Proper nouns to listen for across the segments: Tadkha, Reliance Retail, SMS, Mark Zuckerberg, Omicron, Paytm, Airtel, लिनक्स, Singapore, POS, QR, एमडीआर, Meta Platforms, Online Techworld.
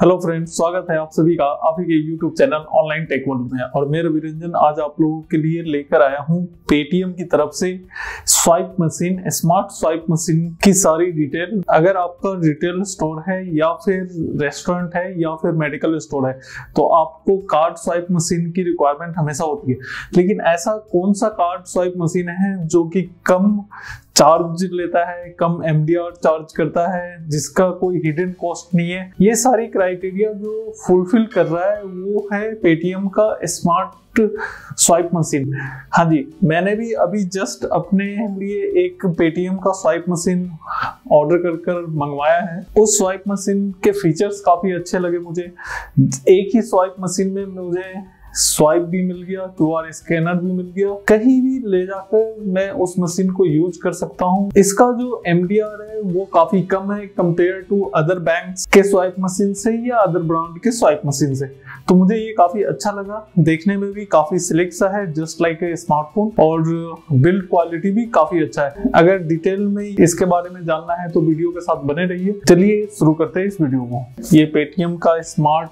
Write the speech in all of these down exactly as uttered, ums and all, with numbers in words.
Hello friends, स्वागत है आप सभी का आप ही के YouTube channel online tech world में। और मेरा विरंजन आज आप लोगों के लिए लेकर आया हूं पेटीएम की तरफ से swipe machine, smart swipe machine की सारी डिटेल। अगर आपका रिटेल स्टोर है या फिर रेस्टोरेंट है या फिर मेडिकल स्टोर है तो आपको कार्ड स्वाइप मशीन की रिक्वायरमेंट हमेशा होती है, लेकिन ऐसा कौन सा कार्ड स्वाइप मशीन है जो कि कम चार्ज लेता है, कम एमडीआर चार्ज करता है, जिसका कोई हिडन कॉस्ट नहीं है। ये सारी क्राइटेरिया जो फुलफिल कर रहा है वो है पेटीएम का स्मार्ट स्वाइप मशीन। हाँ जी, मैंने भी अभी जस्ट अपने लिए एक पेटीएम का स्वाइप मशीन ऑर्डर कर कर मंगवाया है। उस स्वाइप मशीन के फीचर्स काफी अच्छे लगे मुझे। एक ही स्वाइप मशीन में मुझे स्वाइप भी मिल गया, क्यूआर स्कैनर भी मिल गया, कहीं भी ले जाकर मैं उस मशीन को यूज कर सकता हूं। इसका जो एमडीआर है वो काफी कम है कंपेयर टू अदर बैंक्स के स्वाइप मशीन से या अदर ब्रांड के स्वाइप मशीन से। तो मुझे ये काफी अच्छा लगा, देखने में भी काफी स्लिक सा है, जस्ट लाइक ए स्मार्टफोन, और बिल्ड क्वालिटी भी काफी अच्छा है। अगर डिटेल में इसके बारे में जानना है तो वीडियो के साथ बने रहिए। चलिए शुरू करते हैं इस वीडियो को। ये पेटीएम का स्मार्ट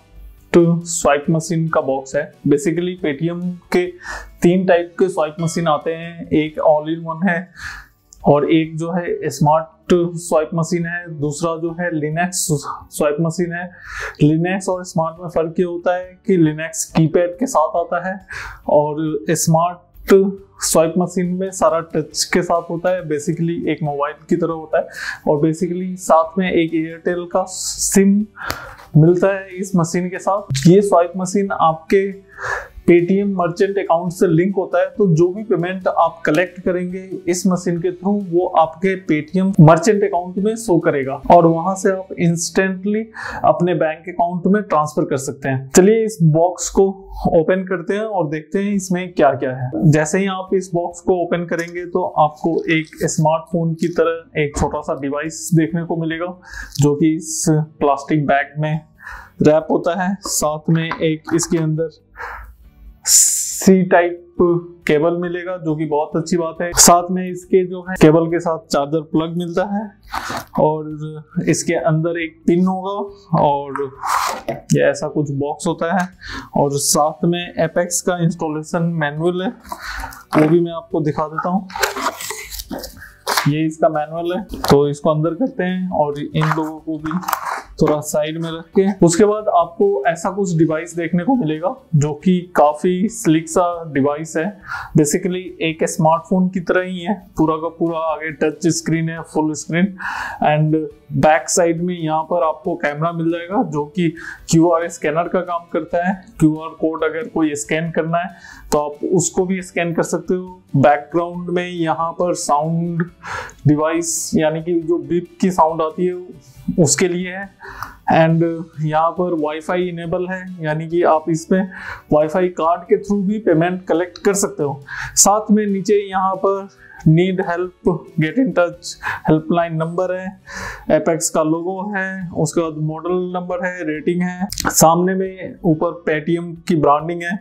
स्वाइप मशीन का बॉक्स है। बेसिकली पेटीएम के तीन टाइप के स्वाइप मशीन आते हैं, एक ऑल इन वन है और एक जो है स्मार्ट स्वाइप मशीन है, दूसरा जो है लिनक्स स्वाइप मशीन है। लिनक्स और स्मार्ट में फर्क ये होता है कि लिनक्स कीपैड के साथ आता है और स्मार्ट स्वाइप मशीन में सारा टच के साथ होता है, बेसिकली एक मोबाइल की तरह होता है। और बेसिकली साथ में एक एयरटेल का सिम मिलता है इस मशीन के साथ। ये स्वाइप मशीन आपके पेटीएम मर्चेंट अकाउंट से लिंक होता है, तो जो भी पेमेंट आप कलेक्ट करेंगे इस मशीन के थ्रू वो आपके पेटीएम मर्चेंट अकाउंट में शो करेगा और वहां से आप इंस्टेंटली अपने बैंक अकाउंट में ट्रांसफर कर सकते हैं। चलिए इस बॉक्स को ओपन करते हैं और देखते हैं इसमें क्या क्या है। जैसे ही आप इस बॉक्स को ओपन करेंगे तो आपको एक स्मार्टफोन की तरह एक छोटा सा डिवाइस देखने को मिलेगा जो कि इस प्लास्टिक बैग में रैप होता है। साथ में एक इसके अंदर सी टाइप केबल मिलेगा जो कि बहुत अच्छी बात है। साथ में इसके जो है केबल के साथ चार्जर प्लग मिलता है और इसके अंदर एक पिन होगा और ये ऐसा कुछ बॉक्स होता है। और साथ में एपेक्स का इंस्टॉलेशन मैनुअल है, वो भी मैं आपको दिखा देता हूँ। ये इसका मैनुअल है, तो इसको अंदर करते हैं और इन लोगों को भी थोड़ा साइड में रख के। उसके बाद आपको ऐसा कुछ डिवाइस देखने को मिलेगा जो कि काफी स्लिक सा डिवाइस है। बेसिकली एक स्मार्टफोन की तरह ही है, पूरा का पूरा आगे टच स्क्रीन है, full screen, and back side में यहाँ पर आपको कैमरा मिल जाएगा जो कि क्यूआर स्कैनर का काम करता है। क्यूआर कोड अगर कोई स्कैन करना है तो आप उसको भी स्कैन कर सकते हो। बैकग्राउंड में यहाँ पर साउंड डिवाइस यानी कि जो बीप की साउंड आती है उसके लिए है, एंड यहाँ पर वाईफाई इनेबल है यानी कि आप इसमें वाईफाई कार्ड के थ्रू भी पेमेंट कलेक्ट कर सकते हो। साथ में नीचे यहाँ पर need help, get in touch helpline number है, एपेक्स का लोगो है, उसके बाद मॉडल नंबर है, रेटिंग है, सामने में ऊपर पेटीएम की ब्रांडिंग है,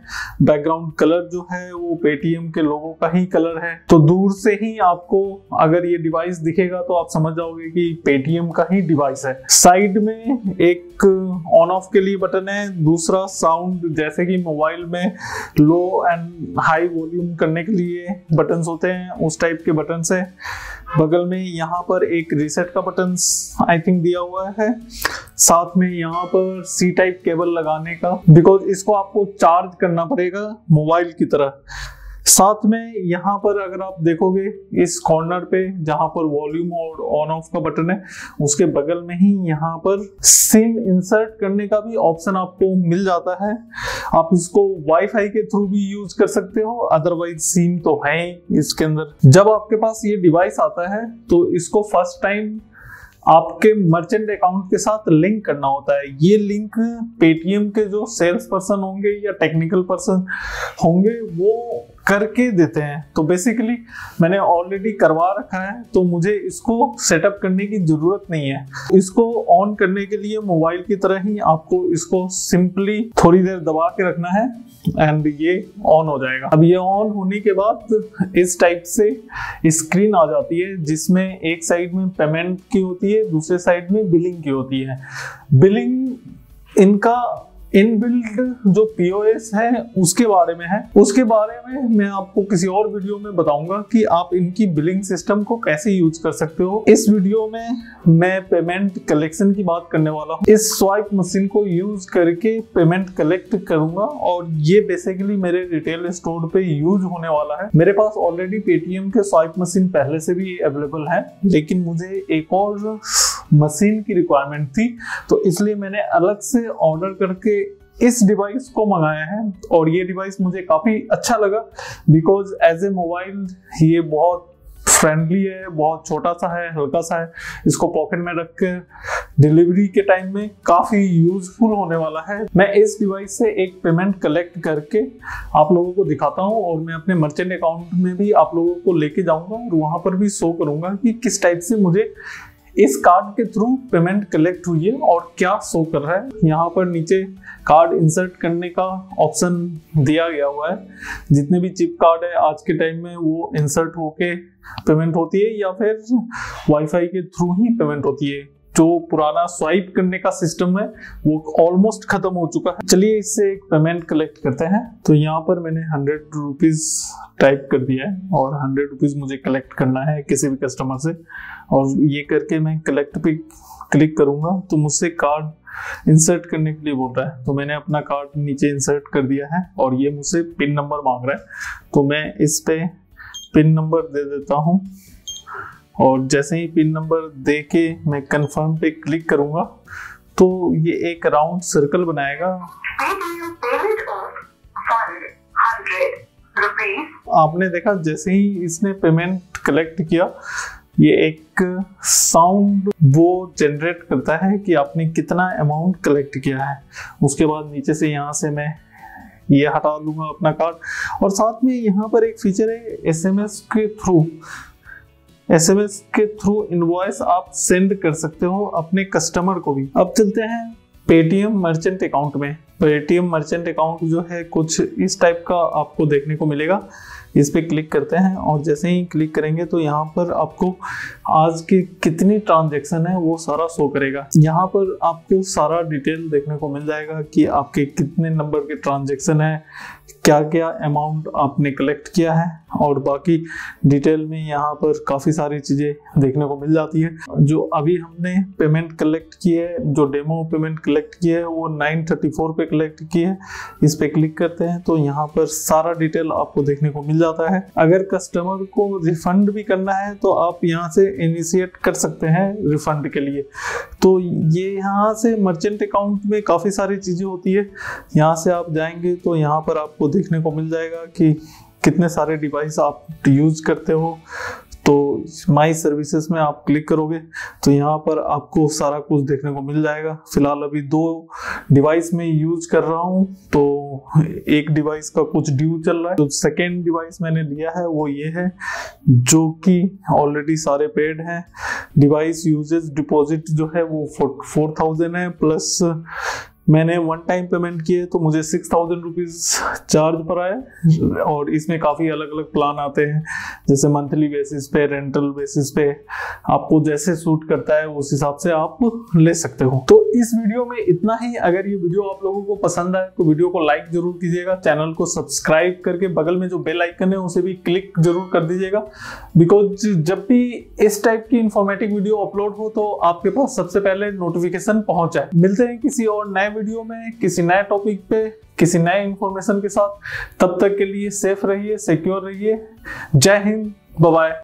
बैकग्राउंड कलर जो है वो पेटीएम के लोगो का ही कलर है। तो दूर से ही आपको अगर ये डिवाइस दिखेगा तो आप समझ जाओगे कि पेटीएम का ही डिवाइस है। साइड में एक ऑन ऑफ के लिए बटन है, दूसरा साउंड, जैसे कि मोबाइल में लो एंड हाई वॉल्यूम करने के लिए बटन होते हैं उस टाइप के बटन से। बगल में यहाँ पर एक रीसेट का बटन आई थिंक दिया हुआ है। साथ में यहाँ पर सी टाइप केबल लगाने का, बिकॉज इसको आपको चार्ज करना पड़ेगा मोबाइल की तरह। साथ में यहाँ पर अगर आप देखोगे इस कॉर्नर पे जहाँ पर वॉल्यूम और ऑन ऑफ का बटन है उसके बगल में ही यहाँ पर सिम इंसर्ट करने का भी ऑप्शन आपको मिल जाता है। आप इसको वाईफाई के थ्रू भी यूज कर सकते हो, अदरवाइज सिम तो है ही इसके अंदर। जब आपके पास ये डिवाइस आता है तो इसको फर्स्ट टाइम आपके मर्चेंट अकाउंट के साथ लिंक करना होता है। ये लिंक पेटीएम के जो सेल्स पर्सन होंगे या टेक्निकल पर्सन होंगे वो करके देते हैं। तो बेसिकली मैंने ऑलरेडी करवा रखा है तो मुझे इसको सेटअप करने की जरूरत नहीं है। इसको ऑन करने के लिए मोबाइल की तरह ही आपको इसको सिंपली थोड़ी देर दबा के रखना है एंड ये ऑन हो जाएगा। अब ये ऑन होने के बाद इस टाइप से स्क्रीन आ जाती है जिसमें एक साइड में पेमेंट की होती है, दूसरे साइड में बिलिंग की होती है। बिलिंग इनका इनबिल्ट जो पीओएस है उसके बारे में है, उसके बारे में मैं आपको किसी और वीडियो में बताऊंगा कि आप इनकी बिलिंग सिस्टम को कैसे यूज कर सकते हो। इस वीडियो में मैं पेमेंट कलेक्शन की बात करने वाला हूँ। इस स्वाइप मशीन को यूज करके पेमेंट कलेक्ट करूंगा और ये बेसिकली मेरे रिटेल स्टोर पे यूज होने वाला है। मेरे पास ऑलरेडी पेटीएम के स्वाइप मशीन पहले से भी अवेलेबल है, लेकिन मुझे एक और मशीन की रिक्वायरमेंट थी, तो इसलिए मैंने अलग से ऑर्डर करके इस डिवाइस को मंगाया है। और ये डिवाइस मुझे काफ़ी अच्छा लगा बिकॉज एज ए मोबाइल ये बहुत फ्रेंडली है, बहुत छोटा सा है, हल्का सा है। इसको पॉकेट में रख के डिलीवरी के टाइम में काफ़ी यूजफुल होने वाला है। मैं इस डिवाइस से एक पेमेंट कलेक्ट करके आप लोगों को दिखाता हूँ और मैं अपने मर्चेंट अकाउंट में भी आप लोगों को लेके जाऊँगा और वहाँ पर भी शो करूँगा कि किस टाइप से मुझे इस कार्ड के थ्रू पेमेंट कलेक्ट हुई है और क्या शो कर रहा है। यहाँ पर नीचे कार्ड इंसर्ट करने का ऑप्शन दिया गया हुआ है। जितने भी चिप कार्ड है आज के टाइम में वो इंसर्ट होके पेमेंट होती है या फिर वाईफाई के थ्रू ही पेमेंट होती है। जो पुराना स्वाइप करने का सिस्टम है वो ऑलमोस्ट खत्म हो चुका है। चलिए इससे एक पेमेंट कलेक्ट करते हैं। तो यहाँ पर मैंने हंड्रेड रुपीज टाइप कर दिया है और हंड्रेड रुपीज मुझे कलेक्ट करना है किसी भी कस्टमर से, और ये करके मैं कलेक्ट पे क्लिक करूंगा तो मुझसे कार्ड इंसर्ट करने के लिए बोल रहा है। तो मैंने अपना कार्ड नीचे इंसर्ट कर दिया है और ये मुझसे पिन नंबर मांग रहा है, तो मैं इस पे पिन नंबर दे देता हूँ और जैसे ही पिन नंबर दे के मैं कन्फर्म पे क्लिक करूंगा तो ये एक राउंड सर्कल बनाएगा। आपने देखा जैसे ही इसने पेमेंट कलेक्ट किया ये एक साउंड वो जनरेट करता है कि आपने कितना अमाउंट कलेक्ट किया है। उसके बाद नीचे से यहाँ से मैं ये हटा लूंगा अपना कार्ड, और साथ में यहाँ पर एक फीचर है एसएमएस के थ्रू। एसएमएस के थ्रू इनवॉइस आप सेंड कर सकते हो अपने कस्टमर को भी। अब चलते हैं पेटीएम मर्चेंट अकाउंट में। पेटीएम मर्चेंट अकाउंट जो है कुछ इस टाइप का आपको देखने को मिलेगा। इस पे क्लिक करते हैं और जैसे ही क्लिक करेंगे तो यहाँ पर आपको आज की कितनी ट्रांजैक्शन है वो सारा शो करेगा। यहाँ पर आपको सारा डिटेल देखने को मिल जाएगा कि आपके कितने नंबर के ट्रांजैक्शन है, क्या क्या अमाउंट आपने कलेक्ट किया है, और बाकी डिटेल में यहाँ पर काफ़ी सारी चीज़ें देखने को मिल जाती है। जो अभी हमने पेमेंट कलेक्ट की है, जो डेमो पेमेंट कलेक्ट की है वो नाइन थर्टी फोर पे कलेक्ट की है। इस पे क्लिक करते हैं तो यहाँ पर सारा डिटेल आपको देखने को मिल जाता है। अगर कस्टमर को रिफंड भी करना है तो आप यहाँ से इनिशिएट कर सकते हैं रिफंड के लिए। तो ये यहाँ से मर्चेंट अकाउंट में काफ़ी सारी चीज़ें होती है। यहाँ से आप जाएंगे तो यहाँ पर आपको देखने को मिल जाएगा कि कितने सारे डिवाइस आप यूज करते हो। तो माई सर्विसेज में आप क्लिक करोगे तो यहाँ पर आपको सारा कुछ देखने को मिल जाएगा। फिलहाल अभी दो डिवाइस में यूज कर रहा हूँ, तो एक डिवाइस का कुछ ड्यू चल रहा है। तो सेकेंड डिवाइस मैंने लिया है वो ये है जो कि ऑलरेडी सारे पेड हैं। डिवाइस यूजेज डिपॉजिट जो है वो फोर थाउजेंड है, प्लस मैंने वन टाइम पेमेंट किए तो मुझे सिक्स थाउजेंड रुपीज़ चार्ज पर आया। और इसमें काफ़ी अलग अलग प्लान आते हैं, जैसे मंथली बेसिस पे, रेंटल बेसिस पे, आपको जैसे सूट करता है उस हिसाब से आप ले सकते हो। तो इस वीडियो में इतना ही। अगर ये वीडियो आप लोगों को पसंद आए तो वीडियो को लाइक जरूर कीजिएगा, चैनल को सब्सक्राइब करके बगल में जो बेल आइकन है उसे भी क्लिक जरूर कर दीजिएगा, बिकॉज जब भी इस टाइप की इंफॉर्मेटिव वीडियो अपलोड हो तो आपके पास सबसे पहले नोटिफिकेशन पहुँच जाए। मिलते हैं किसी और नए वीडियो में, किसी नए टॉपिक पे, किसी नए इंफॉर्मेशन के साथ। तब तक के लिए सेफ रहिए, सिक्योर रहिए। जय हिंद, बाय बाय।